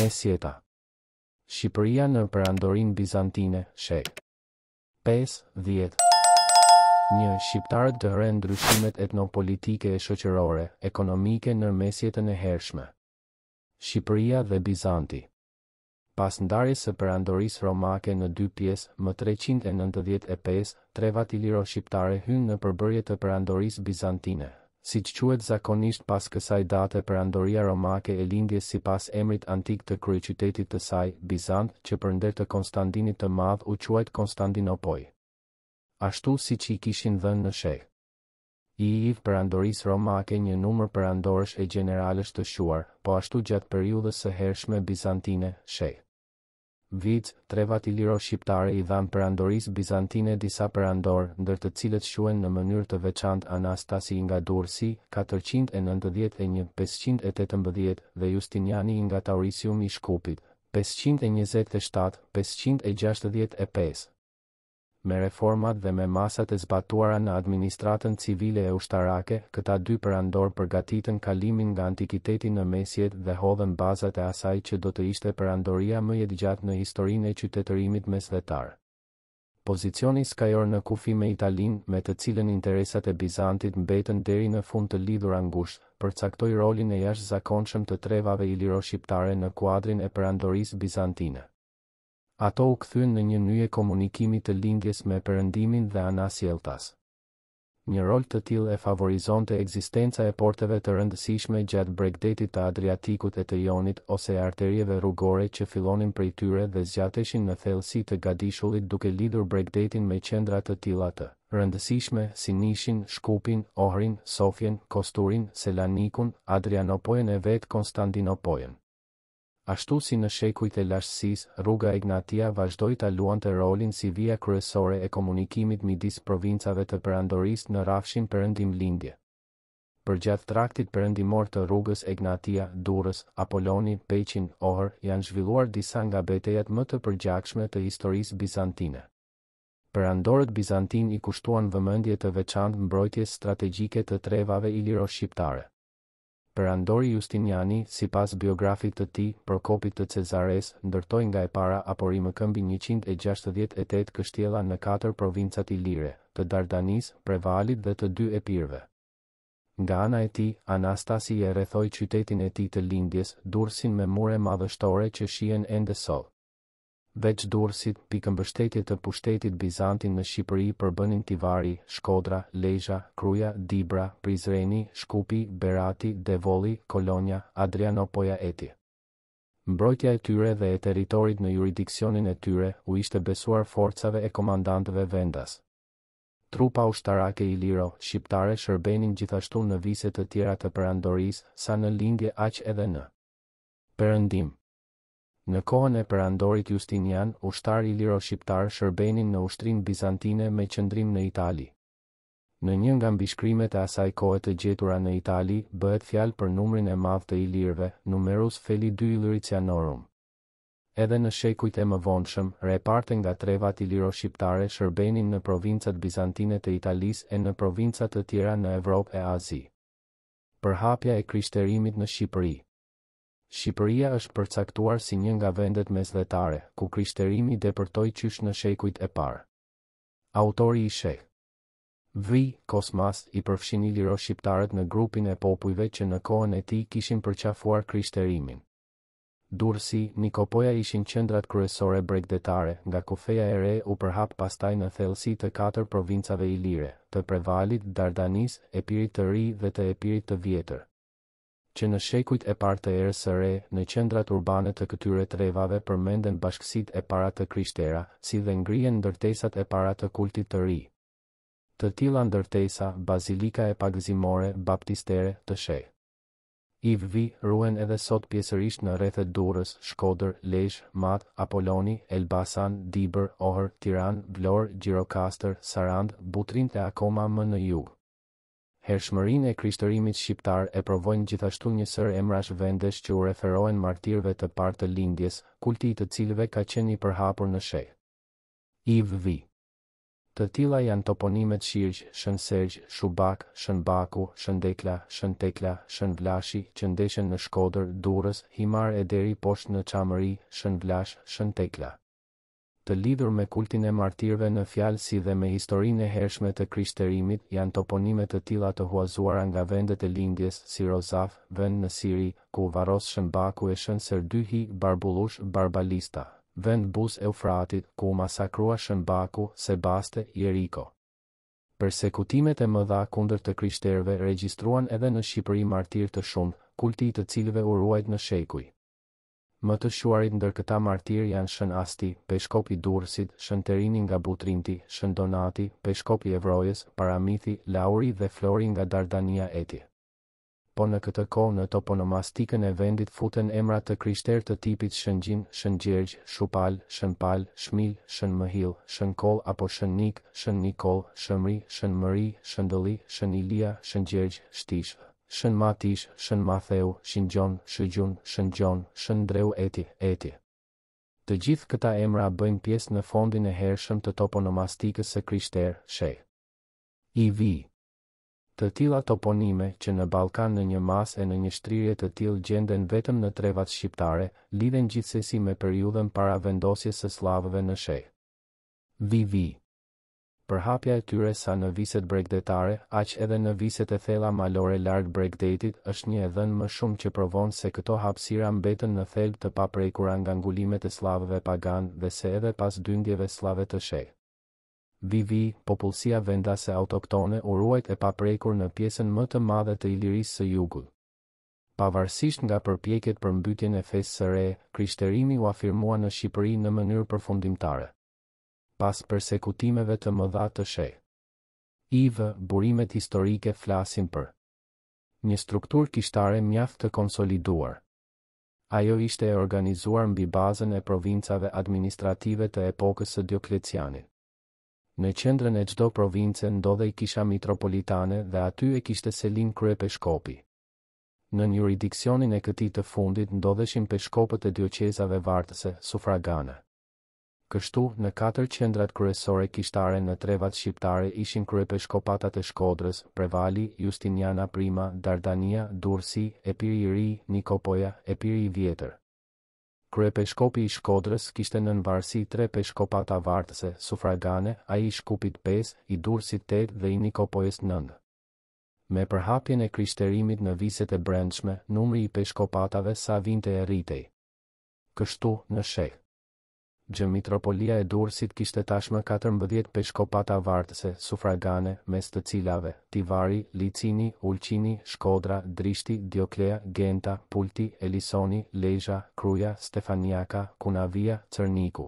Mesjeta. Shqipëria në perandorin bizantine, shek. 5-10. 1. Shqiptarët dërën ndryshimet etnopolitike e shoqërore, ekonomike në mesjetën e hershme. Shqipëria dhe Bizanti. Pas ndarjes së perandorisë romake në dy pjesë, më 395, trevat iliro-shqiptare hynë në përbërje të perandorisë bizantine. Siç quhet zakonisht pas kësaj date perandoria romake e lindjes sipas emrit antik të kryeqytetit të saj, Bizant, që përnder të Konstantinit të Madh u quhet Konstantinopojë. Ashtu siç i kishin dhënë në sheh. I iv perandorisë romake një numër perandorësh e gjeneralësh të shuar, po ashtu gjatë periudhës së hershme bizantine, sheh. Vic, trevat iliro-shqiptare i dhanë perandorisë bizantine disa perandor, ndër të cilët shuen në mënyrë të veçantë Anastasi nga Durrësi, 491, 518, dhe Justiniani nga Tauresium i Shkupit, 527, 565. Me reformat dhe me masat e zbatuara në administratën civile e ushtarake, këta dy perandor përgatitën kalimin nga antikiteti në mesjet dhe hodhen bazat e asaj që do të ishte perandoria më e gjatë në historinë e qytetërimit mesdhetar. Pozicioni skajor në kufi me Italinë, me të cilën interesat e Bizantit mbetën deri në fund të lidhura ngushtë, përcaktoi rolin e jashtëzakonshëm të trevave iliro-shqiptare në kuadrin e perandorisë bizantine. Ato u kthyen në një nyje komunikimi të lindjes me perëndimin dhe anasjelltas. Një rol të tillë e favorizonte ekzistenca e porteve të rëndësishme gjatë bregdetit të Adriatikut e të Jonit ose arterieve rrugore që fillonin prej tyre dhe zgjateshin në thellësi të Gadishullit duke lidhur bregdetin me qendra të tilla të rëndësishme si Nishin, Shkupin, Ohrin, Sofjen, Kosturin, Selanikun, Adrianopojen e vetë Konstantinopojen. Ashtu si në shekujt e lashtësisë, rruga Egnatia vazhdoi ta luante rolin si via kryesore e komunikimit midis provincave të perandorisë në rrafshin perëndim-lindje. Përgjatë traktit perëndimor të rrugës Egnatia, Durrës, Apoloni, Peqin, Ohr janë zhvilluar disa nga betejat më të përgjakshme të historisë bizantine. Perandorët bizantin i kushtuan vëmendje të veçantë mbrojtjes strategjike të trevave iliro-shqiptare. Perandori Justiniani, sipas biografit të tij, Prokopit të Cezaresë, ndërtoi nga e para apori më këmbi 168 kështjella në 4 provincat ilire, të Dardanisë, Prevalit dhe të 2 epirëve. Nga ana e tij, Anastasi e rrethoi qytetin e tij të lindjes, Durrësin me mure madhështore që shihen ende sot. Veç Durrësit, pikëmbështetjet të pushtetit bizantin në Shqipëri përbënin Tivari, Shkodra, Lezhë, Kruja, Dibra, Prizreni, Shkupi, Berati, Devoli, Kolonja, Adrianopoja etj. Mbrojtja e tyre dhe e territorit në juridiksionin e tyre u ishte besuar forcave e komandantëve vendas. Trupa ushtarake iliro, shqiptare shërbenin gjithashtu në vise të tjera të perandorisë, sa në lindje aq edhe në perëndim. Në kohën e perandorit Justinian, ushtar iliro-shqiptar shërbenin në ushtrinë bizantine me qëndrim në Itali. Në një nga mbishkrimet e asaj kohe të gjetura në Itali, bëhet fjalë për numrin e madh të ilirëve, numerus feli dy iliricianorum. Edhe në shekujt e më vonshëm, reparte nga trevat iliro-shqiptare shërbenin në provincat bizantine të Italisë e në provincat të tjera në Evropë e Azi. Përhapja e krishterimit në Shqipëri. Shqipëria është përcaktuar si një nga vendet mesdhetare, ku krishterimi depërtoi qysh në shekujt e parë. Autori i sheh. V. Kosmas i përfshin iliro-shqiptarët në grupin e popujve që në kohën e tij kishin përqafuar krishterimin. Durrësi, Nikopoja ishin qendrat kryesore bregdetare, nga kufeja e re u përhap pastaj në thellësi të 4 provincave ilire, të Prevalit, Dardanisë, Epirit të Ri dhe të Epirit të Vjetër. Që në shekujt e parë të erës së re, në qendrat urbane të këtyre trevave përmenden bashkësitë e para të krishtera, si dhe ngrihen ndërtesat e para të kultit të ri. Të tilla ndërtesa, bazilika e pagëzimore, baptistere, të sheh. Ivvi ruhen edhe sot pjesërisht në rrethet Durrës, Shkodër, Lezhë, Mat, Apoloni, Elbasan, Dibër, Ohr, Tiranë, Vlorë, Gjirokastër, Sarandë, Butrinë e akoma më në jug. Hershmërinë e krishterimit shqiptar e provojnë gjithashtu një sër emrash vendesh që u referohen martirëve të parë të lindjes, kulti i të cilëve ka qenë i përhapur në sheh. IV. Të tilla janë toponimet Shirgj, Shënsegj, Shubak, Shënbaku, Shëndekla, Shëntekla, Shënvlashi, që ndeshen në Shkodër, Durrës, Himar e deri poshtë në Çamëri, Shënvlash, Shëntekla. Të lidhur me kultin e martirëve në fjalë si dhe me historinë e hershme të krishterimit, janë toponime të tilla të huazuara nga vendet e lindjes, si Rozaf, vend në Siri, ku varros Shënbaku e Shënserdyhi, Barbullush, Barbalista. Vend bus Eufratit, ku masakrua Shënbaku, Sebaste, Jeriko. Persekutimet e mëdha kundër të krishterëve regjistruan edhe në Shqipëri martirë të shumë, kulti i të cilëve u ruajt në shekuj. Më të shuarit ndër këta martirë janë Shën Asti, peshkop i Durrësit, Shën Terinin nga Butrinti, Shën Donati, peshkop i Evrojës, Paramithi, Lauri dhe Flori nga Dardania Eti. Po në këtë kohë në toponomastikën e vendit futen emrat të krishterë të tipit Shëngjin, Shëngjergj, Shupal, Shënpal, Shmil, Shënmëhill, Shënkoll apo Shënnik, Shënnikoll, Shëmri, Shënmëri, Shëndëlli, Shënilia, Shëngjergj, Shtish, Shënmatish, Shënmatheu, Shëngjon, Shëgjun, Shëngjon, Shëndreu Eti, Eti. Të gjithë këta emra bëjnë pjesë në fondin e hershëm të toponomastikës së krishterë, Shej. IV. Të tilla toponime që në Ballkan në një masë e në një shtrirje të tillë gjenden vetëm në trevat shqiptare, lidhen gjithsesi me periudhën para vendosjes së slavëve në Shej. VV. Përhapja e tyre sa në viset bregdetare, aq edhe në viset e thella malore larg Bregdetit është një e dhënë më shumë që provon se këto hapësira mbetën në thelb të paprekura nga ngulimet e slavëve pagan dhe se edhe pas dyndjeve slave të Shej. Vivi, popullsia vendase autoktone u ruajt e paprekur në pjesën më të madhe të Ilirisë së Jugut. Pavarësisht nga përpjekjet për mbytjen e fesë së re, krishterimi u afirmua në Shqipëri në mënyrë përfundimtare. Pas përsekutimeve të mëdha të Shej. IV. Burimet historike flasin për një strukturë kishtare mjaft të konsoliduar. Ajo ishte e organizuar mbi bazën e provincave administrative të epokës së Dioklecianit. Në qendrën e çdo province ndodhej kisha mitropolitane dhe aty e kishte selin kryepeshkopi. Nën juridiksionin e këtij të fundit ndodheshin peshkopët e dioqezave vartëse, sufragane. Kështu, në 4 qendrat kryesore kishtare në trevat shqiptare ishin kryepeshkopatat e Shkodrës, Prevali, Justiniana Prima, Dardania, Durrësi, Epiri i Ri, Nikopoja, Epiri i Vjetër. Kryepeshkopi i Shkodrës kishte nënvarësi 3 peshkopata vartëse, sufragane, ai i Shkupit 5, i Durrësit 8 dhe i Nikopojës 9. Me përhapjen e krishterimit në viset e brendshme, numri i peshkopatave sa vinte e rritej. Kështu, në Shej. Gjëmitropolia e Durrësit kishte tashmë 14 peshkopata vartëse, sufragane, mes të cilave Tivari, Licini, Ulqini, Shkodra, Drishti, Dioklea, Genta, Pulti, Elisoni, Lezhë, Kruja, Stefaniaka, Kunavia, Cerniku.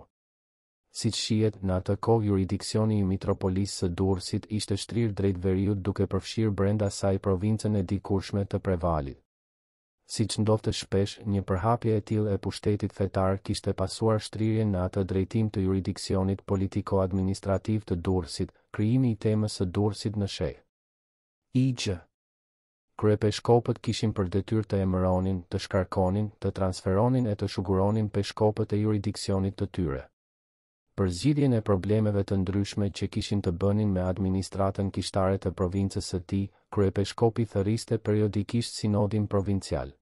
Siç shihet, në atë kohë juridiksioni i mitropolisë së Durrësit ishte shtrirë drejt veriut duke përfshirë brenda saj provincën e dikurshme të Prevalit. Siç ndodhte shpesh, një përhapje e tillë e pushtetit fetar kishte pasuar shtrirjen në atë drejtim të juridiksionit politiko-administrativ të Durrësit, krijimi i temës së Durrësit në Shej. IG. Kryepeshkopët kishin për detyrë të emëronin, të shkarkonin, të transferonin e të shuguronin peshkopët e juridiksionit të tyre. Për zgjidhjen e problemeve të ndryshme që kishin të bënin me administratën kishtare të provincës së tij, kryepeshkopi thërriste periodikisht sinodin provincial.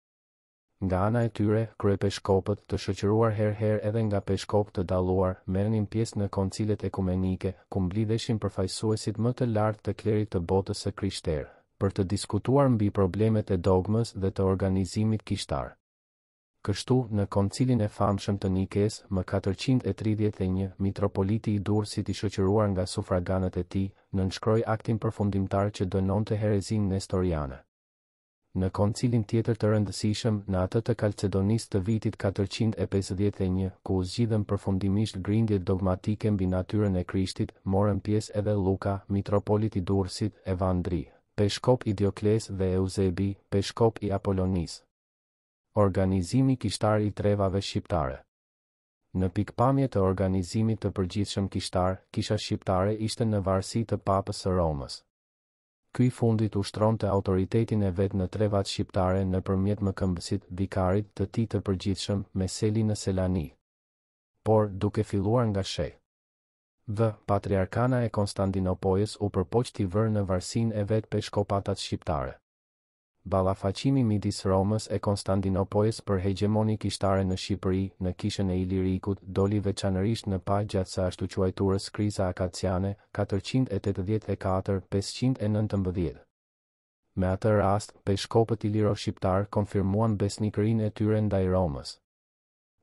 Nga ana e tyre, kryepeshkopët, të shoqëruar herëherë edhe nga peshkop të dalluar, merrnin pjesë në koncilet ekumenike, ku mblidheshin përfaqësuesit më të lartë të klerit të botës së krishterë, për të diskutuar mbi problemet e dogmës dhe të organizimit kishtar. Kështu, në koncilin e famshëm të Nikes, më 431, mitropoliti i Durrësit i shoqëruar nga sufraganët e tij, nënshkroi aktin përfundimtar që dënonte herezin nestoriane. Në koncilin tjetër të rëndësishëm, në atë të Kalcedonisë të vitit 451, ku u zgjidhen përfundimisht grindjet dogmatike mbi natyrën e Krishtit, morën pjesë edhe Luka, mitropolit i Durrësit, Evandri, peshkop i Diokles dhe Eusebi, peshkop i Apolonisë. Organizimi kishtar i trevave shqiptare. Në pikpamje të organizimit të përgjithshëm kishtar, kisha shqiptare ishte në varësi të Papës së Romës. Ky i fundit ushtronte autoritetin e vet në trevat shqiptare nëpërmjet mëkëmbësit, vikarit të tij të përgjithshëm, me seli në Selanikun. Por duke filluar nga Shej. Dhe, patriarkana e Konstantinopojës u përpoqti vërë në varsin e vetë pe shkopatat shqiptare. Ballafaqimi midis Romës e Konstantinopojës për hegemoni kishtare në Shqipëri, në kishën e Ilirikut, doli veçanërisht në pa gjatë së ashtu quajturës kriza akaciane 484-519. Me atë rast, peshkopët iliro-shqiptar konfirmuan besnikërinë e tyre ndaj Romës.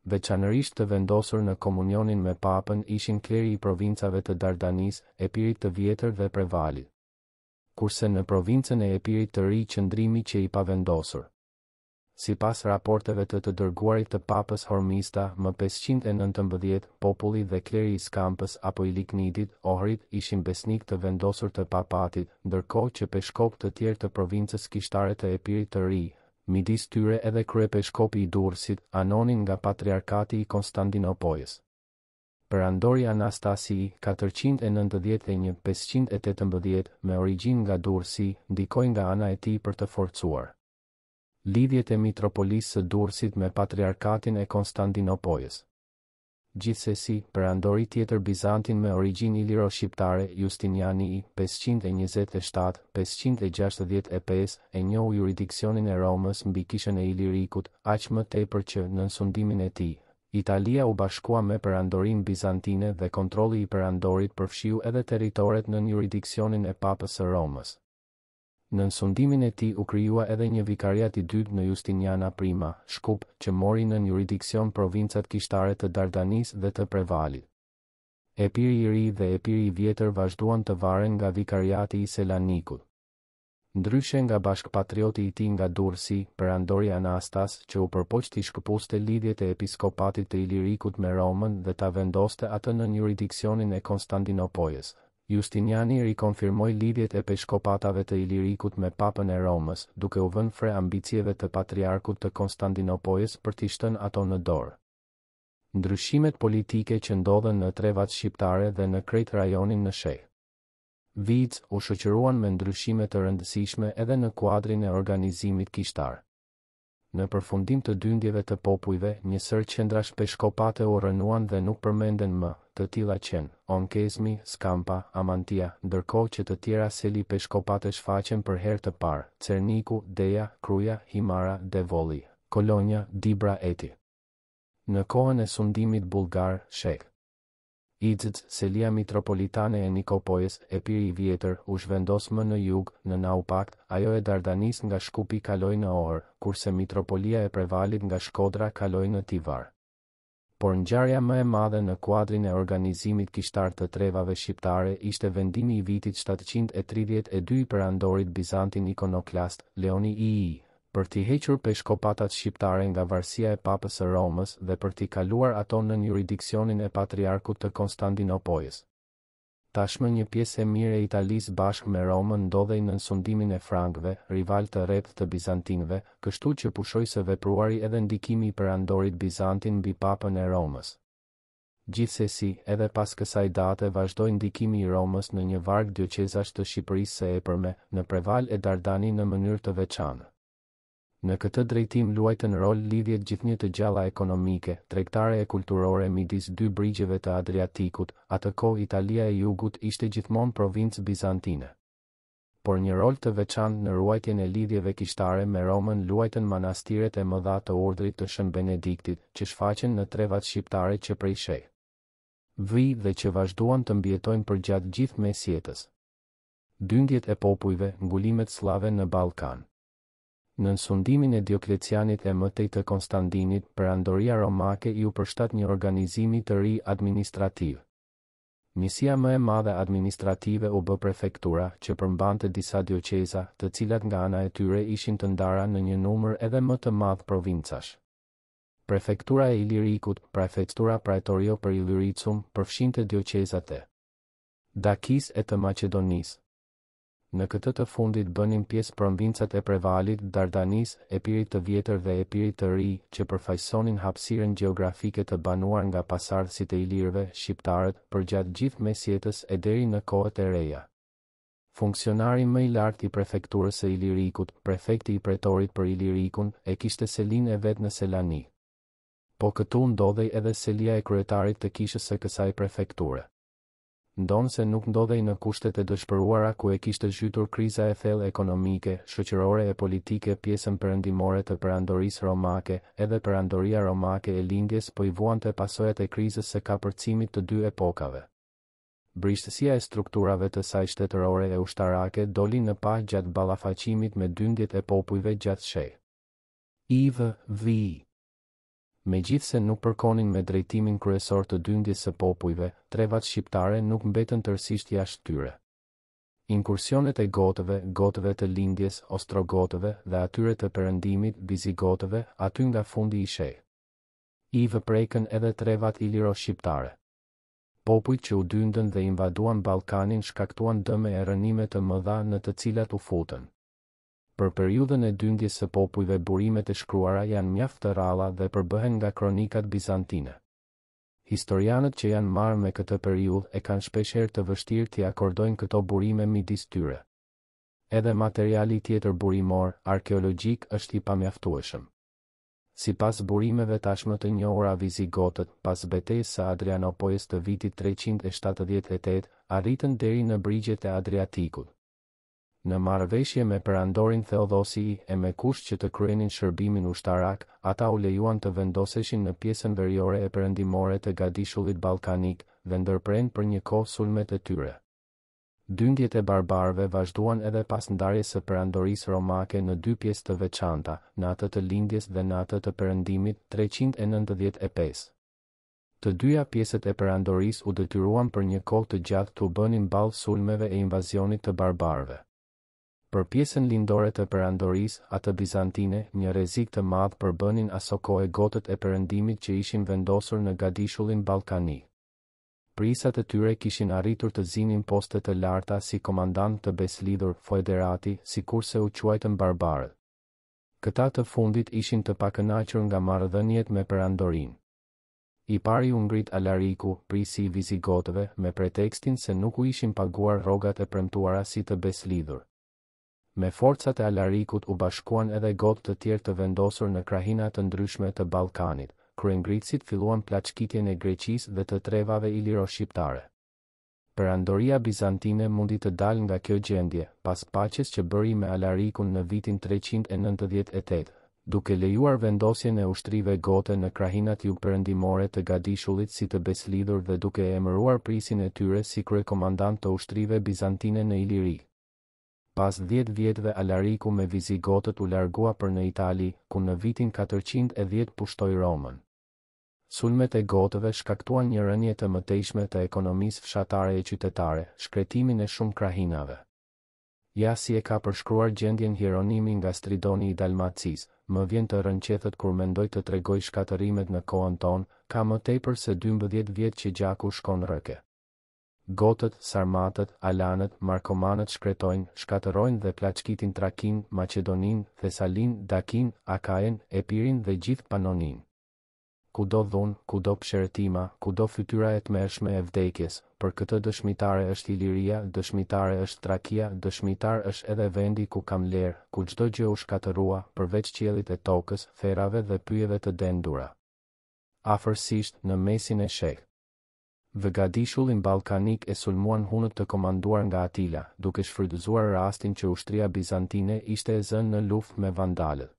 Veçanërisht të vendosur në komunionin me Papën ishin kleri i provincave të Dardanisë, Epirit të Vjetër dhe Prevalit. Kurse në provincën e Epirit të ri qëndrimi që i pavendosur. Sipas raporteve të dërguarit të Papës Hormista, më 519, populli dhe kleri i Skampës apo i Liknidit, Ohrit, ishin besnik të vendosur të Papatit, ndërkohë që peshkop të tjerë të provincës kishtare të Epirit të ri, midis tyre edhe kryepeshkopi i Durrësit, anonin nga patriarkati i Konstantinopojës. Perandori Anastasi 491-518 me origjinë nga Durrësi ndikoi nga ana e tij për të forcuar lidhjet e mitropolisë së Durrësit me patriarkatin e Konstantinopojës. Gjithsesi, perandori tjetër bizantin me origjinë iliro-shqiptare Justiniani i 527-565 e njohu juridiksionin e Romës mbi kishën e Ilirikut, aq më tepër që në nësundimin e tij Italia u bashkua me perandorin bizantine dhe kontrolli i perandorit përfshiu edhe territoret nën juridiksionin e Papës së Romës. Në nësundimin e tij u krijua edhe një vikariat i dytë në Justiniana Prima, Shkup, që mori nën juridiksion provincat kishtare të Dardanisë dhe të Prevalit. Epiri i Ri dhe Epiri i Vjetër vazhduan të varen nga vikariati i Selanikut. Ndryshe nga bashkëpatrioti i tij nga Durrësi, perandori Anastas, që u përpoqti shkëpuste lidhjet e episkopatit të Ilirikut me Romën dhe ta vendoste atë në juridiksionin e Konstantinopojës. Justiniani rikonfirmoi lidhjet e peshkopatave të Ilirikut me Papën e Romës, duke u vënë fre ambicieve të patriarkut të Konstantinopojës për t'i shtënë ato në dorë. Ndryshimet politike që ndodhen në trevat shqiptare dhe në krejt rajonin në Sheh. Viz u shoqëruan me ndryshime të rëndësishme edhe në kuadrin e organizimit kishtar. Në përfundim të dyndjeve të popujve, një sër qendrash peshkopate u rënuan dhe nuk përmenden më, të tilla qenë, Onkezmi, Skampa, Amantia, ndërkohë që të tjera seli peshkopate shfaqen për herë të parë, Cerniku, Deja, Kruja, Himara, Devoli, Kolonja, Dibra eti. Në kohën e sundimit bulgar, Shek. Izc, selia mitropolitane e Nikopojës, Epiri i Vjetër, u zhvendos më në jug, në Naupakt, ajo e Dardanis nga Shkupi kaloi në Ohr, kurse mitropolia e Prevalit nga Shkodra kaloi në Tivar. Por ngjarja më e madhe në kuadrin e organizimit kishtar të trevave shqiptare ishte vendimi i vitit 732 i perandorit bizantin ikonoklast Leoni II, për t'i hequr peshkopatat shqiptare nga varësia e Papës së Romës dhe për t'i kaluar ato nën juridiksionin e patriarkut të Konstantinopojës. Tashmë një pjesë e mirë e Italisë bashkë me Romën ndodhej në sundimin e Frankëve, rival të rreptë të Bizantinëve, kështu që pushoi së vepruari edhe ndikimi i perandorit bizantin mbi Papën e Romës. Gjithsesi, edhe pas kësaj date vazhdoi ndikimi i Romës në një varg dioqezash të Shqipërisë së Epërme, në Preval e Dardani në mënyrë të veçantë. Në këtë drejtim luajtën rol lidhjet gjithnjë të gjalla ekonomike, tregtare e kulturore midis dy brigjeve të Adriatikut, atëkohë Italia e Jugut ishte gjithmonë provincë bizantine. Por një rol të veçantë në ruajtjen e lidhjeve kishtare me Romën luajtën manastiret e mëdha të Urdhrit të Shën Benediktit, që shfaqen në trevat shqiptare që prej Sheh. Vi dhe që vazhduan të mbijetojnë përgjatë gjithë mesjetës. Dyndjet e popujve, ngulimet slave në Ballkan. Në nësundimin e Dioklecianit e mëtej të Konstantinit, perandoria romake ju përshtat një organizimi të ri administrativ. Misia më e madhe administrative u bë prefektura, që përmbante disa dioqeza, të cilat nga ana e tyre ishin të ndara në një numër edhe më të madh provincash. Prefektura e Ilirikut, prefektura praetorio për Iliricum, përfshinte dioqezat e Dakis e të Macedonisë. Në këtë të fundit bënin pjesë provincat e Prevalit, Dardanis, Epirit të Vjetër dhe Epirit të Ri, që përfaqësonin hapësirën gjeografike të banuar nga pasardhësit e ilirëve, shqiptarët, përgjatë gjithë mesjetës e deri në kohët e reja. Funksionari më i lartë i prefekturës së Ilirikut, prefekti i pretorit për Ilirikun, e kishte selinë e vet në Selani. Po këtu ndodhej edhe selia e kryetarit të kishës së kësaj prefekture. ndonë se nuk ndodhej në kushtet e dëshpëruara ku e kishte zhytur kriza e thellë ekonomike, shoqërore e politike pjesën perëndimore të perandorisë romake, edhe perandoria romake e lindjes po i vuante pasojat e krizës së kapërcimit të dy epokave. Brishtësia e strukturave të saj shtetërore e ushtarake doli në pa gjatë ballafaqimit me dyndjet e popujve gjatë shej. Megjithse nuk përkonin me drejtimin kryesor të dyndjes së popujve, trevat shqiptare nuk mbetën tërësisht jashtë tyre. Inkursionet e gotëve, gotëve të lindjes, ostrogotëve dhe atyre të perëndimit, bizigotëve, aty nga fundi i shej. I vëprekën edhe trevat iliro-shqiptare. Popujt që u dyndën dhe invaduan Ballkanin shkaktuan dëme e rënime të mëdha në të cilat u futën. Për periudhën e dyndjes së popujve burimet e shkruara janë mjaft të rralla dhe përbëhen nga kronikat bizantine. Historianët që janë marrë me këtë periudhë e kanë shpeshherë të vështirë t'i akordojnë këto burime midis tyre. Edhe materiali tjetër burimor, arkeologjik, është i pamjaftueshëm. Sipas burimeve tashmë të njohura vizigotët, pas betejës së Adrianopojes të vitit 378, arritën deri në brigjet e Adriatikut. Në marrëveshje me perandorin Theodosi e me kusht që të kryenin shërbimin ushtarak, ata u lejuan të vendoseshin në pjesën veriore e perëndimore të gadishullit ballkanik dhe ndërprenë për një kohë sulmet e tyre. Dyndjet e barbarëve vazhduan edhe pas ndarjes së perandorisë romake në dy pjesë të veçanta, në atë të lindjes dhe në atë të perëndimit 395. Të dyja pjesët e perandorisë u detyruan për një kohë të gjatë t'u bënin ballë sulmeve e invazionit të barbarëve. Për pjesën lindore të perandorisë, atë bizantine, një rrezik të madh përbënin asokohë gotët e perëndimit që ishin vendosur në gadishullin ballkani. Prisat e tyre kishin arritur të zinin poste të larta si komandant të beslidhur foederati, sikurse u quajtën barbarët. Këta të fundit ishin të pakënaqur nga marrëdhëniet me perandorinë. I pari u ngrit Alariku, prisi i vizigotëve, me pretekstin se nuk u ishin paguar rrogat e premtuara si të beslidhur. Me forcat e Alarikut u bashkuan edhe gotë të tjerë të vendosur në krahina të ndryshme të Ballkanit, kryengritësit filluan plaçkitjen e Greqisë dhe të trevave iliro-shqiptare. Perandoria bizantine mundi të dalë nga kjo gjendje pas paqes që bëri me Alarikun në vitin 398, duke lejuar vendosjen e ushtrive gote në krahinat jugperëndimore të gadishullit si të beslidhur dhe duke emëruar prisin e tyre si kryekomandant të ushtrive bizantine në Iliri. Pas 10 vjetëve Alariku me vizigotët u largua për në Itali, ku në vitin 410 pushtoi Romën. Sulmet e gotëve shkaktuan një rënje të mëtejshme të ekonomisë fshatare e qytetare, shkretimin e shumë krahinave. Ja si e ka përshkruar gjendjen Hieronimi nga Stridoni i Dalmacis, më vjen të rënqethet kur mendoj të tregoj shkatërimet në kohën tonë, ka më tepër se 12 vjetë që gjaku shkon rëke. Gotët, Sarmatët, Alanët, Markomanët shkretojnë, shkatërojnë dhe plaçkitin Trakin, Maqedonin, Thesalin, Dakin, Akajen, Epirin dhe gjithë Panonin. Kudo dhun, kudo pshërtima, kudo fytyra e tmerrshme e vdekjes, për këtë dëshmitare është Iliria, dëshmitare është Trakia, dëshmitar është edhe vendi ku kam lerë, ku çdo gjë u shkatërua, përveç qiellit e tokës, therave dhe pyjeve të dendura. Afërsisht në mesin e shekut. Dhe gadishullin ballkanik e sulmuan hunët të komanduar nga Atila, duke shfrytëzuar rastin që ushtria bizantine ishte e zënë në luftë me vandalët.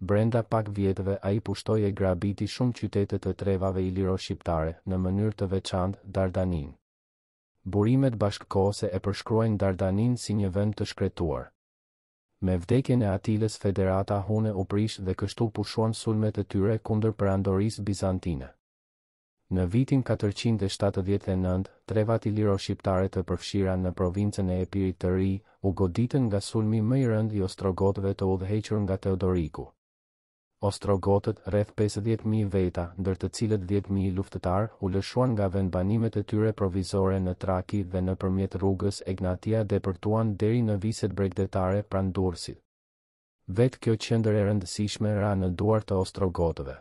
Brenda pak vjetëve ai pushtoi e grabiti shumë qytete të trevave iliro-shqiptare, në mënyrë të veçantë Dardaninë. Burimet bashkëkohëse e përshkruajnë Dardaninë si një vend të shkretuar. Me vdekjen e Atilës Federata Hune u prish dhe kështu pushuan sulmet e tyre kundër perandorisë bizantine. Në vitin 479, trevat iliro-shqiptare të përfshira në provincën e Epirit të Ri, u goditën nga sulmi më i rëndë i ostrogotëve të udhëhequr nga Teodoriku. Ostrogotët, rreth 50.000 veta, ndër të cilët 10.000 luftëtar, u lëshuan nga vendbanimet e tyre provizore në Traki dhe në përmjet rrugës Egnatia depërtuan deri në viset bregdetare pranë Durrësit. Vetë kjo qendër e rëndësishme ra në duar të ostrogotëve.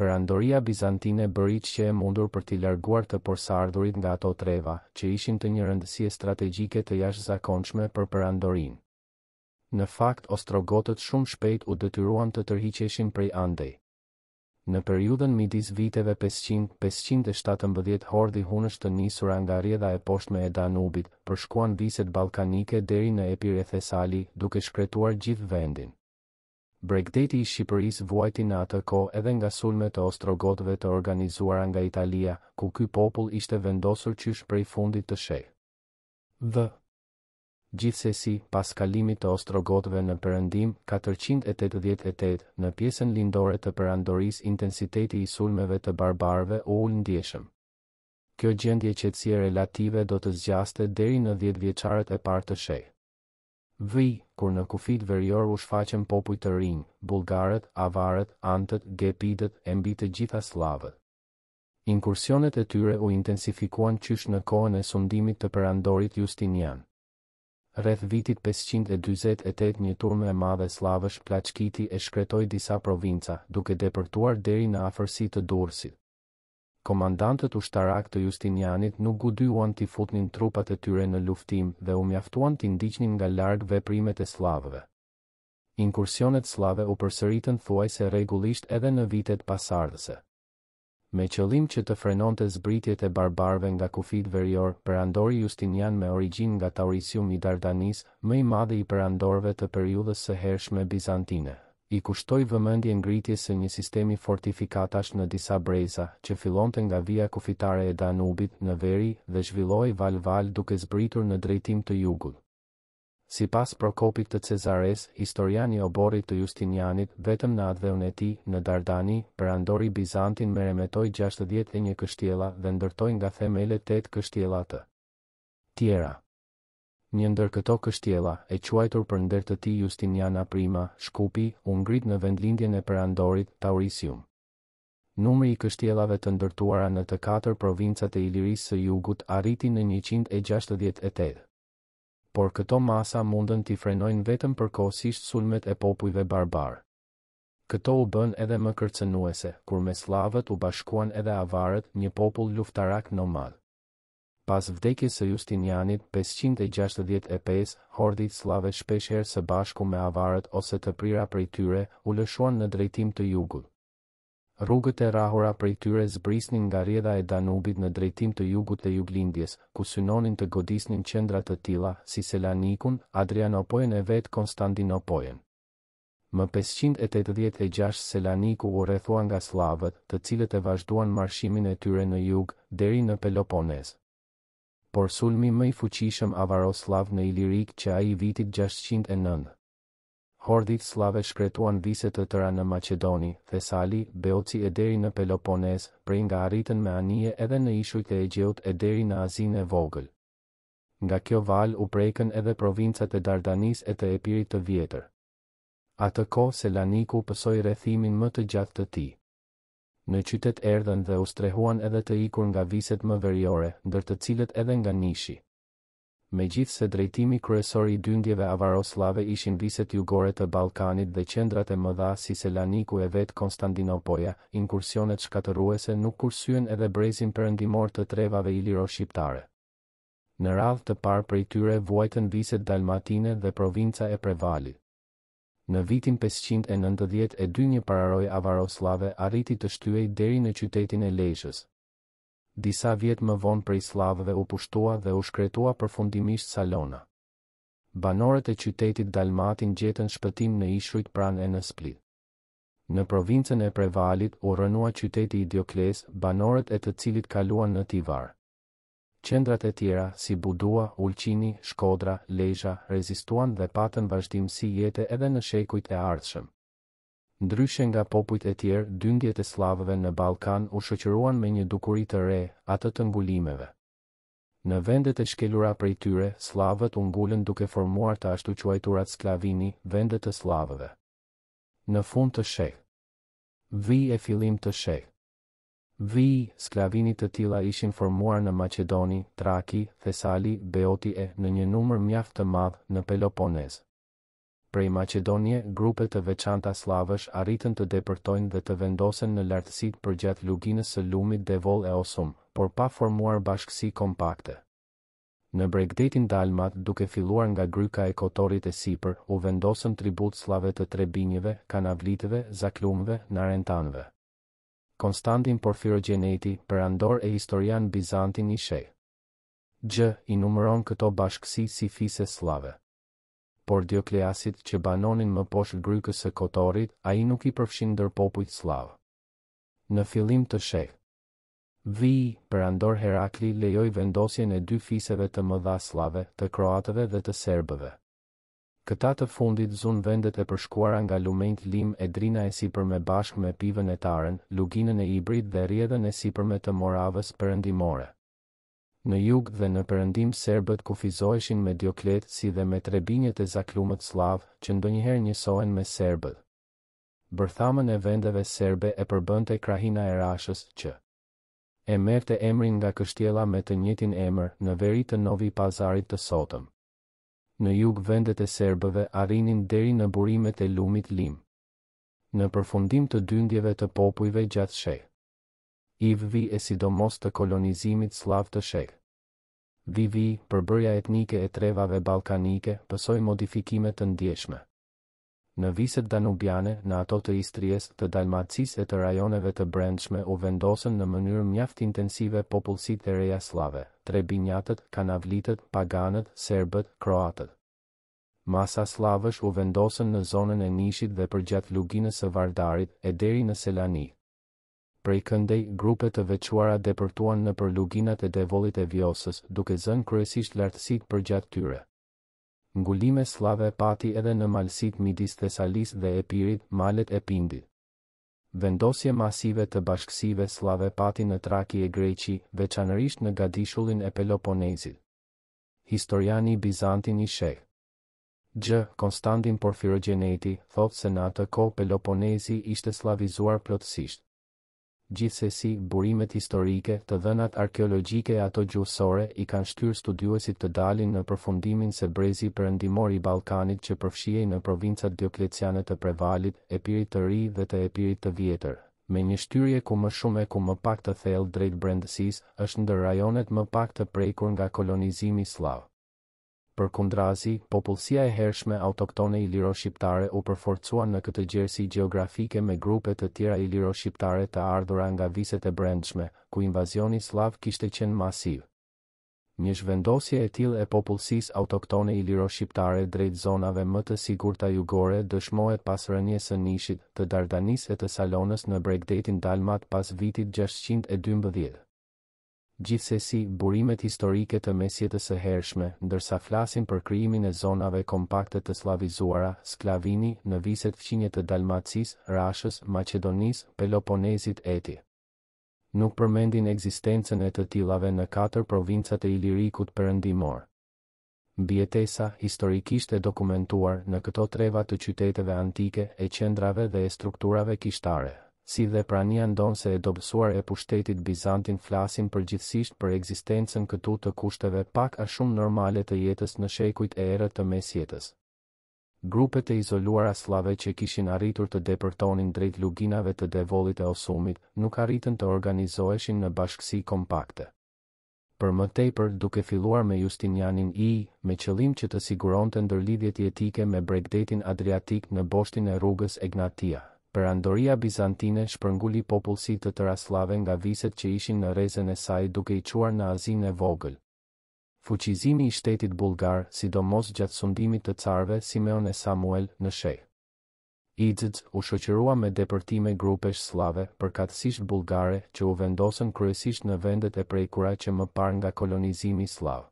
Perandoria bizantine bëri çdo e mundur për t'i larguar të porsardhurit nga ato treva, që ishin të një rëndësie strategjike të jashtëzakonshme për perandorinë. Në fakt, ostrogotët shumë shpejt u detyruan të tërhiqeshin prej andej. Në periudhën midis viteve 500–517 hordhi hunësh të nisura nga rrjedha e poshtme e Danubit përshkuan viset ballkanike deri në Epir e Thesali, duke shkretuar gjithë vendin. Bregdeti i Shqipërisë vuajti në atë kohë edhe nga sulmet e ostrogotëve të organizuara nga Italia, ku ky popull ishte vendosur qysh prej fundit të sheh. Gjithsesi, pas kalimit të ostrogotëve në Perëndim 488, në pjesën lindore të Perandorisë intensiteti i sulmeve të barbarëve u ul ndjeshëm. Kjo gjendje qetësie relative do të zgjaste deri në 10 vjeçarët e parë të sheh. Kur në kufit verior u shfaqen popuj të rinj, bulgarët, avarët, antët, gepidët e mbi të gjitha slavët. Inkursionet e tyre u intensifikuan qysh në kohën e sundimit të Perandorit Justinian. Rreth vitit 548 një turmë e madhe slavësh plaçkiti e shkretoi disa provinca, duke depërtuar deri në afërsi të Durrësit. Komandantët ushtarak të Justinianit nuk gudyuan t'i futnin trupat e tyre në luftim dhe u mjaftuan t'i ndiqnin nga larg veprimet e slavëve. Inkursionet slave u përsëritën thuajse rregullisht edhe në vitet pasardhëse. Me qëllim që të frenonte zbritjet e barbarëve nga kufit verior, Perandori Justinian me origjinë nga Tauresium i Dardanisë, më i madhi i perandorëve të periudhës së hershme bizantine, i kushtoi vëmendje ngritjes së një sistemi fortifikatash në disa breza, që fillonte nga vija kufitare e Danubit në veri dhe zhvillohej val-val duke zbritur në drejtim të jugut. Sipas Prokopit të Cezaresë, historian i oborrit të Justinianit, vetëm në atdheun e tij, në Dardani, Perandori Bizantin merremetoi 61 kështjella dhe ndërtoi nga themele 8 kështjella të tjera. Një ndër këto kështjella, e quajtur për nder të tij Justiniana Prima, Shkupi, u ngrit në vendlindjen e Perandorit Taurisium. Numri i kështjellave të ndërtuara në të 4 provincat e Ilirisë së Jugut arriti në 168. Por këto masa mundën t'i frenojnë vetëm përkohësisht sulmet e popujve barbar. Këto u bën edhe më kërcënuese, kur me slavët u bashkuan edhe avarët, një popull luftarak nomad. Pas vdekjes së Justinianit 565, hordhit slave shpeshherë së bashku me avarët ose të prira prej tyre u lëshuan në drejtim të jugut. Rrugët e rrahura prej tyre zbrisnin nga rrjedha e Danubit në drejtim të jugut dhe juglindjes, ku synonin të godisnin qendra të tilla si Selanikun, Adrianopojen e vet Konstantinopojen. Më 586 Selaniku u rrethua nga slavët, të cilët e vazhduan marshimin e tyre në jug deri në Peloponez. Por sulmi më i fuqishëm avaroslav në Ilirik që ai i vitit 609. Hordhit slave shkretuan viset të tëra në Macedoni, Thesali, Beoci e deri në Peloponez, prej nga arritën me anije edhe në ishujt e Egjeut e deri në Azinë e Vogël. Nga kjo val u prekën edhe provincat e Dardanis e të Epirit të vjetër. Atë kohë Selaniku pësoi rrethimin më të gjatë të tij. Në qytet erdhën dhe u strehuan edhe të ikur nga viset më veriore, ndër të cilët edhe nga Nishi. Megjithse drejtimi kryesor i dy ndjeve avaroslave ishin viset jugore të Ballkanit dhe qendrat e mëdha si Selaniku e vet Konstantinopoja, inkursionet shkatërruese nuk kursyen edhe brezin perëndimor të trevave iliro-shqiptare. Në radhë të parë prej tyre vuajtën viset dalmatine dhe provinca e Prevali. Në vitin 592 një pararojë avaroslave arriti të shtyhej deri në qytetin e Lezhës. Disa vjet më vonë prej slavëve u pushtua dhe u shkretua përfundimisht Salona. Banorët e qytetit dalmatin gjetën shpëtim në ishujt pranë e në Split. Në provincën e Prevalit u rënua qyteti i Diokles, banorët e të cilit kaluan në Tivar. Qendrat e tjera, si Budua, Ulqini, Shkodra, Lezhë, rezistuan dhe patën vazhdimsi jete edhe në shekujt e ardhshëm. Ndryshe nga popujt e tjerë, dyndjet e slavëve në Ballkan u shoqëruan me një dukuri të re, atë të ngulimeve. Në vendet e shkelura prej tyre, slavët u ngulën duke formuar të ashtu quajturat sklavini, vendet e slavëve. Në fund të sheh. E fillim të sheh. Sklavini të tilla ishin formuar në Maqedoni, Traki, Thesali, Beoti e në një numër mjaft të madh në Peloponez. Prej Maqedonie, grupe të veçanta slavësh arritën të depërtojnë dhe të vendosen në lartësit përgjatë luginës së lumit Devol e Osum, por pa formuar bashkësi kompakte. Në Bregdetin Dalmat, duke filluar nga gryka e Kotorit e Sipër, u vendosën tribut slave të Trebinjëve, Kanavlitëve, Zaklumëve, Narentanëve. Konstantin Porfirogjeneti, perandor e historian bizantin i sheh. Gjë i numëron këto bashkësi si fise slave. Por Diokleasit që banonin më poshtë grykës së Kotorit, ai nuk i përfshin ndër popujt slav. Në fillim të sheh. Vii, perandor Herakli lejoi vendosjen e dy fiseve të mëdha slave, të kroatëve dhe të serbëve. Këta të fundit zun vendet e përshkuara nga Lumejt Lim e Drina e sipërme bashkë me Pivën e Taren, Luginën e Ibrit dhe rjedhën e sipërme të Moravës perëndimore. Në jug dhe në perëndim serbët kufizoheshin me Dioklet si dhe me trebinjet e zaklumët slav që ndonjëherë njësohen me serbët. Bërthamën e vendeve serbe e përbënte krahina e Rashës që e merrte emrin nga kështjella me të njëjtin emër në veri të Novi Pazarit të sotëm. Në jug vendet e serbëve arrinin deri në burimet e lumit Lim. Në përfundim të dyndjeve të popujve gjatë sheh. I vvi e sidomos të kolonizimit slav të sheh. Vivi, përbërja etnike e trevave balkanike, pësoj modifikime të ndjeshme. Në viset danubiane, në ato të Istries, të Dalmacis e të rajoneve të brendshme u vendosën në mënyrë mjaft intensive popullësit e reja slave, trebinjatët, kanavlitët, paganët, serbët, kroatët. Masa slavësh u vendosën në zonën e Nishit dhe përgjatë luginës së Vardarit e deri në Selani. Prej këndej, grupe të veçuara depërtuan në për luginat e Devolit e Vjosës, duke zënë kryesisht lartësit përgjatë tyre. Ngulime slave pati edhe në malësit midis Thesalis dhe Epirit, malet e Pindit. Vendosje masive të bashkësive slave pati në Traki e Greqi, veçanërisht në Gadishullin e Peloponezit. Historiani bizantin i sheh. Gjë, Konstantin Porfirogjeneti, thotë se në atë kohë Peloponezi ishte slavizuar plotësisht. Gjithsesi, burimet historike, të dhënat arkeologjike e ato gjuhësore i kanë shtyrë studiuesit të dalin në përfundimin se brezi perëndimor i Ballkanit që përfshihej në provincat diokleciane të Prevalit, Epirit të Ri dhe të Epirit të Vjetër, me një shtyrje ku më shumë e ku më pak të thellë drejt brendësisë, është ndër rajonet më pak të prekur nga kolonizimi slav. Përkundrazi, popullsia e hershme autoktone iliro-shqiptare u përforcuan në këtë gjersi gjeografike me grupe të tjera iliro-shqiptare të ardhura nga viset e brendshme, ku invazioni slav kishte qenë masiv. Një zhvendosje e tillë e popullsisë autoktone iliro-shqiptare drejt zonave më të sigurta jugore dëshmohet pas rënies së Nishit, të Dardanisë e të Salonës në Bregdetin Dalmat pas vitit 612. Gjithsesi, burimet historike të mesjetës së hershme, ndërsa flasin për krijimin e zonave kompakte të slavizuara, sklavini, në viset fqinje të Dalmacis, Rashës, Macedonis, Peloponezit eti. Nuk përmendin ekzistencën e të tillave në 4 provincat e Ilirikut perëndimor. Mbietesa, historikisht e dokumentuar në këto treva të qyteteve antike, e qendrave dhe e strukturave kishtare, si dhe prania ndonse e dobësuar e pushtetit bizantin flasin përgjithsisht për ekzistencën këtu të kushteve pak a shumë normale të jetës në shekujt e erët të mesjetës. Grupet e izoluara slave që kishin arritur të depërtonin drejt luginave të Devolit e Osumit nuk arritën të organizoheshin në bashkësi kompakte. Për më tepër, duke filluar me Justinianin I, me qëllim që të siguronte ndërlidhjet jetike me Bregdetin Adriatik në boshtin e rrugës Egnatia, perandoria bizantine shpërnguli popullsitë të tëra slave nga viset që ishin në rrezën e saj duke i çuar në Azinë e vogël. Fuqizimi i shtetit bullgar, sidomos gjatë sundimit të carëve Simeon e Samuel në sheh. Idzidz u shoqërua me depërtime grupesh slave, përkatësisht bullgare, që u vendosën kryesisht në vendet e prekura që më parë nga kolonizimi slav.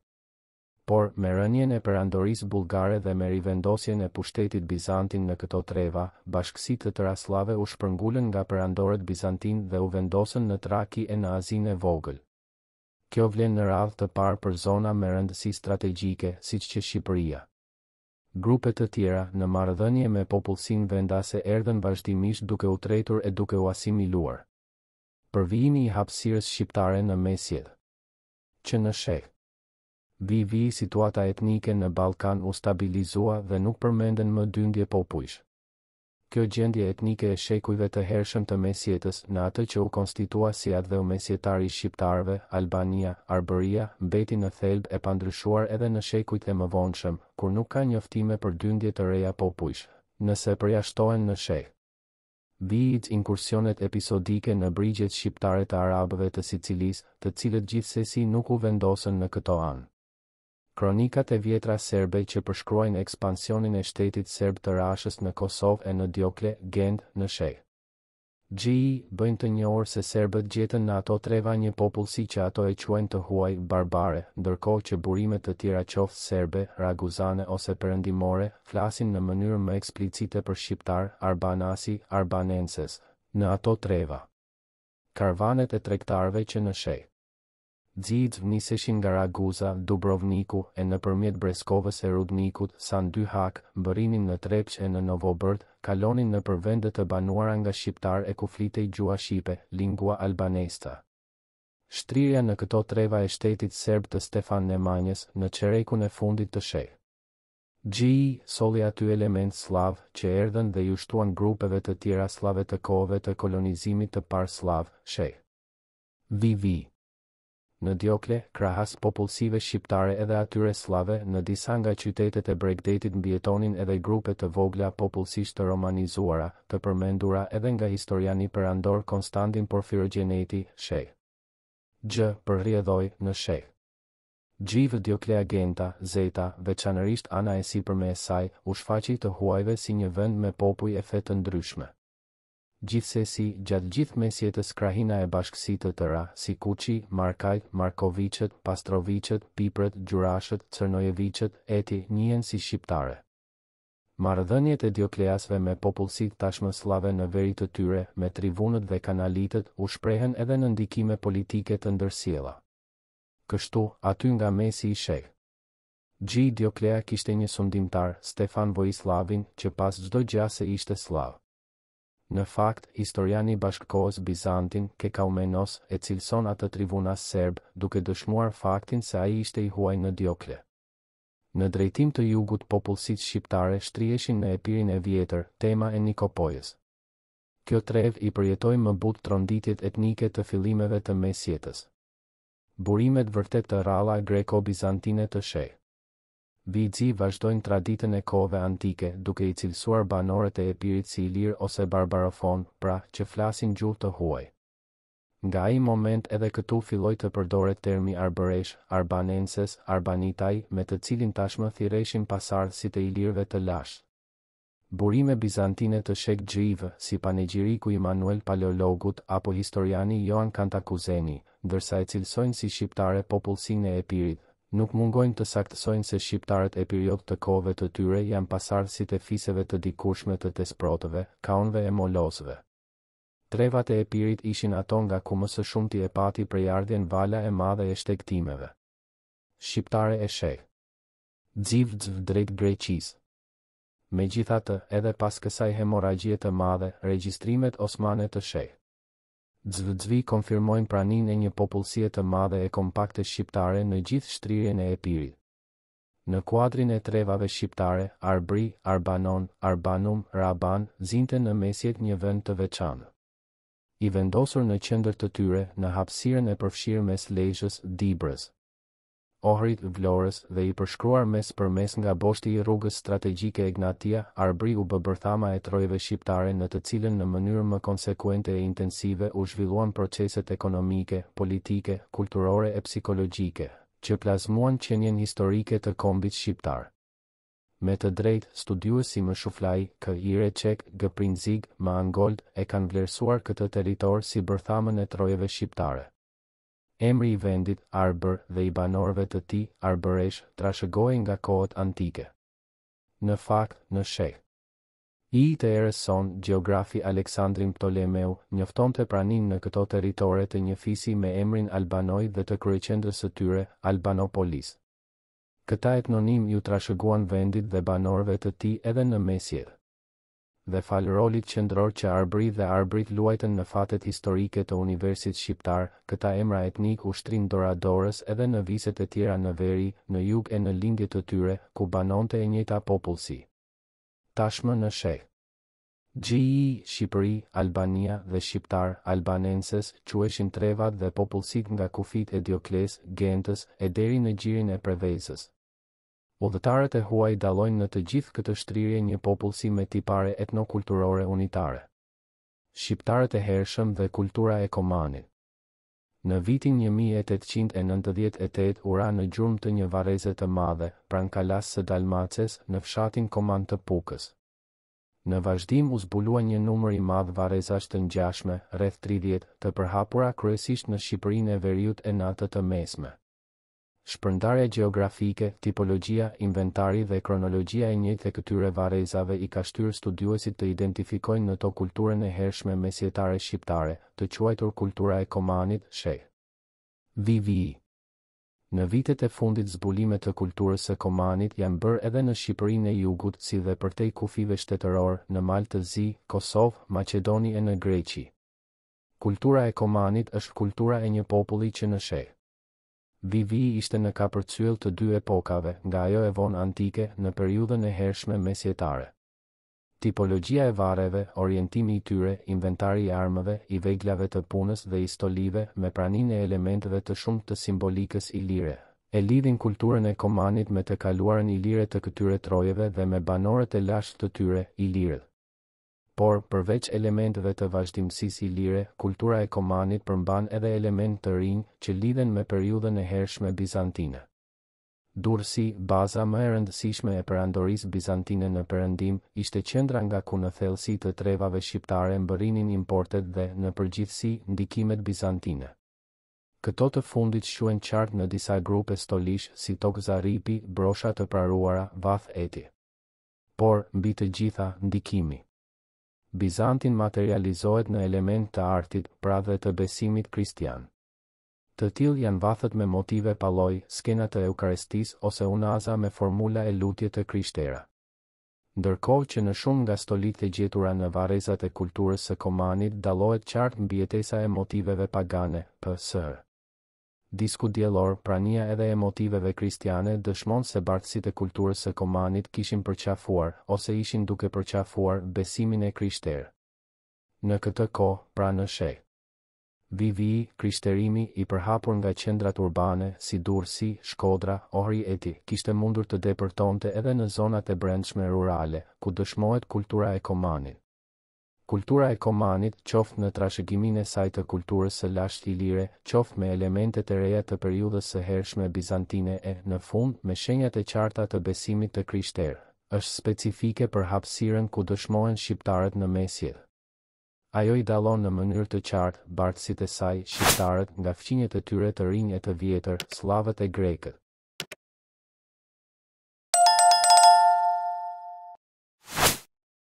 Por, me rënien e perandorisë bullgare dhe me rivendosjen e pushtetit bizantin në këto treva, bashkësitë të tëra slave u shpërngulën nga perandorët bizantin dhe u vendosën në Traki e në Azinë e vogël. Kjo vlen në radhë të parë për zona me rëndësi strategjike, siç që Shqipëria. Grupe të tjera, në marrëdhënie me popullsinë vendase, erdhën vazhdimisht duke u tretur e duke u asimiluar. Përvijimi i hapësirës shqiptare në mesjet. Që në sheh. Vivi situata etnike në Balkan u stabilizua dhe nuk përmenden më dyndje popujsh. Kjo gjendje etnike e shekujve të hershëm të mesjetës në atë që u konstitua si atë mesjetari shqiptarve, Albania, Arbëria, mbeti në thelb e pandryshuar edhe në shekujt e më vonshëm, kur nuk ka njoftime për dyndje të reja popujsh, nëse përjashtohen në sheh. Bijit inkursionet episodike në brigjet shqiptare të arabëve të Sicilis, të cilët gjithsesi nuk u vendosën në këto anë. Kronikat e vjetra serbe që përshkruajnë ekspansionin e shtetit serb të Rashës në Kosovë e në Diokle, Gjend, në Sheh. Gjii bëjnë të njohur se serbët gjetën në ato treva një popullsi që ato e quajnë të huaj barbare, ndërkohë që burimet të tjera qoftë serbe, raguzane ose perëndimore flasin në mënyrë më eksplicite për shqiptar, arbanasi, arbanenses, në ato treva. Karvanet e tregtarëve që në Sheh. Dzijtë vniseshin nga Raguza, Dubrovniku e në përmjet Breskovës e Rudnikut, San Dyhak, bërinin në Trepç e në Novobërt, kalonin në përvendet të banuara nga shqiptar e kuflitej gjua shqipe, lingua albanesta. Shtrirja në këto treva e shtetit serb të Stefan Nemanjes në qerekun e fundit të Sheh. Gjii soli aty element slav që erdhen dhe ju shtuan grupeve të tjera slave të kohëve të kolonizimit të par slav, Sheh. Vivi. Në Diokle, krahas popullsive shqiptare edhe atyre slave, në disa nga qytetet e Bregdetit mbietonin edhe grupe të vogla popullsisht të romanizuara, të përmendura edhe nga historiani perandor Konstantin Porfirogjeneti, Sheh. Gjë përrjedhoi në Sheh. Gjivë Dioklea Genta, Zeta, veçanërisht ana e sipërme e saj, u shfaqi të huajve si një vend me popuj e fe të ndryshme. Gjithsesi, gjatë gjithë mesjetës krahina e bashkësitë të tëra, si Kuqi, Markaj, Markoviqet, Pastroviqet, Pipret, Gjurashet, Cernojeviqet, eti njihen si shqiptare. Marrëdhëniet e Diokleasve me popullsitë tashmë slave në veri të tyre, me tribunët dhe kanalitet, u shprehen edhe në ndikime politike të ndërsjella. Kështu, aty nga mesi i Sheh. Gji Dioklea kishte një sundimtar, Stefan Vojislavin, që pas çdo gjase ishte slav. Në fakt, historiani bashkëkohës Bizantin, Kekaumenos, e cilson atë tribunas serb, duke dëshmuar faktin se ai ishte i huaj në Diokle. Në drejtim të jugut popullsitë shqiptare shtrieshin në Epirin e vjetër, tema e Nikopojës. Kjo trev i përjetoi më butë tronditjet etnike të fillimeve të mesjetës. Burimet vërtet të rralla greko-bizantine të Sheh. Vizi vazhdojnë traditën e kohëve antike duke i cilësuar banorët e Epirit si ilir ose barbarofon, pra që flasin gjuhë të huaj. Nga ai moment edhe këtu filloi të përdoret termi arbëresh, arbanenses, arbanitaj, me të cilin tashmë thirreshin pasardhësit e ilirëve të lashtë. Burime bizantine të Sheh Gjivë, si panegjiriku Immanuel Paleologut apo historiani Joan Kantakuzeni, ndërsa e cilësojnë si shqiptare popullsinë e Epirit, nuk mungojnë të saktësojnë se shqiptarët e periudhës të kohëve të tyre janë pasardhësit e fiseve të dikurshme të Tesprotëve, Kaunëve e Molosëve. Trevat e Epirit ishin ato nga ku më së shumti e pati prejardhjen vala e madhe e shtektimeve. Shqiptare e Sheh. Dzivdzv drejt Greqisë. Megjithatë, edhe pas kësaj hemoragjie të madhe, regjistrimet osmane të Sheh. Dzvdzvi konfirmojnë praninë e një popullsie të madhe e kompakte shqiptare në gjithë shtrirjen e Epirit. Në kuadrin e trevave shqiptare, Arbri, Arbanon, Arbanum, Raban, zinte në mesjet një vend të veçantë. I vendosur në qendër të tyre, në hapësirën e përfshirë mes Lezhës, Dibrës, Ohrit, Vlorës dhe i përshkruar përmes nga boshti i rrugës strategjike Egnatia, Arbri u bë bërthama e trojeve shqiptare në të cilën në mënyrë më konsekuente e intensive u zhvilluan proceset ekonomike, politike, kulturore e psikologjike, që plasmuan qenien historike të kombit shqiptar. Me të drejtë, studiues si më Shuflaj, K. Ire Çek, G. Prinzig, më Angold, e kanë vlerësuar këtë territor si bërthamën e trojeve shqiptare. Emri i vendit, Arbër, dhe i banorëve të tij, Arbëresh, trashëgohej nga kohët antike. Në fakt, në Sheh. I të erës son, gjeografi Aleksandrin Ptolemeu, njoftonte praninë në këto territore të një fisi me emrin Albanoj dhe të kryeqendrës së tyre, Albanopolis. Këta etnonim ju trashëguan vendit dhe banorëve të tij edhe në mesjet. Dhe fal rolit qendror që Arbri dhe Arbrit luajtën në fatet historike të universit shqiptar, këta emra etnik u shtrin doradorës edhe në viset e tjera në veri, në jug e në lindje të tyre, ku banonte e njëjta popullsi. Tashmë në Sheh. Gjii, Shqipëri, Albania dhe shqiptar, albanenses, quheshin trevat dhe popullsit nga kufit e Diokles, Gentës, e deri në gjirin e Prevezës. Udhëtarët e huaj dallojnë në të gjithë këtë shtrirje një popullsi me tipare etnokulturore unitare. shqiptarët e hershëm dhe kultura e Komanit. Në vitin 1898 ura në gjurmë të një varreze të madhe, pran kalas së Dalmaces, në fshatin Koman të Pukës. Në vazhdim u zbulua një numër i madh varrezash të ngjashme, rreth 30, të përhapura kryesisht në Shqipërinë e Veriut e natës të mesme. Shpërndarja gjeografike, tipologjia, inventari dhe kronologjia e njëjtë e këtyre varrezave i ka shtyrë studiuesit të identifikojnë në to kulturën e hershme mesjetare shqiptare, të quajtur kultura e Komanit, sheh. VVI. Në vitet e fundit zbulimet të kulturës së Komanit janë bërë edhe në Shqipërinë e Jugut si dhe përtej kufive shtetëror në Malë të Zi, Kosovë, Maqedoni e në Greqi. Kultura e Komanit është kultura e një populli që në sheh. VVI ishte në kapërcyll të dy epokave, nga ajo e vonë antike në periudhën e hershme mesjetare. Tipologjia e varreve, orientimi i tyre, inventari i armëve, i veglave të punës dhe i stolive me praninë e elementeve të shumë të simbolikës ilire. E lidhin kulturën e Komanit me të kaluarën ilire të këtyre trojeve dhe me banorët e lashtë të tyre, ilirët. Por, përveç elementeve të vazhdimësisë ilire, kultura e Komanit përmban edhe element të rinj që lidhen me periudhën e hershme bizantine. Durrësi, baza më e rëndësishme e perandorisë bizantine në Perëndim, ishte qendra nga ku në thellësi të trevave shqiptare mbërrinin importet dhe, në përgjithësi, ndikimet bizantine. Këto të fundit shuen qartë në disa grupe stolish, si Tokzaripi, brosha të praruara, vath eti. Por, mbi të gjitha, ndikimi. Bizantin materializohet në element të artit, pra dhe të besimit kristian. Të tillë janë vathët me motive palloj, skena të Eukaristis ose unaza me formula e lutje të krishtera. Ndërkohë që në shumë nga stolit e gjetura në varrezat e kulturës së Komanit dallohet qartë mbijetesa e motiveve pagane, p.s. Disku diellor, prania edhe e motiveve kristiane dëshmon se bartësit e kulturës së Komanit kishin përqafuar, ose ishin duke përqafuar, besimin e krishterë. Në këtë kohë, pra në sheh. VVI, krishterimi i përhapur nga qendrat urbane, si Durrësi, Shkodra, Ohri eti, kishte mundur të depërtonte edhe në zonat e brendshme rurale, ku dëshmohet kultura e Komanit. Kultura e Komanit, qoftë në trashëgiminë e saj të kulturës së lashtë ilire, qoftë me elementet e reja të periudhës së hershme bizantine e, në fund, me shenjat e qarta të besimit të krishterë, është specifike për hapësirën ku dëshmohen shqiptarët në mesjedhë. Ajo i dallon në mënyrë të qartë bartësit e saj shqiptarët nga fqinjet e tyre të rinj e të vjetër, slavët e grekët.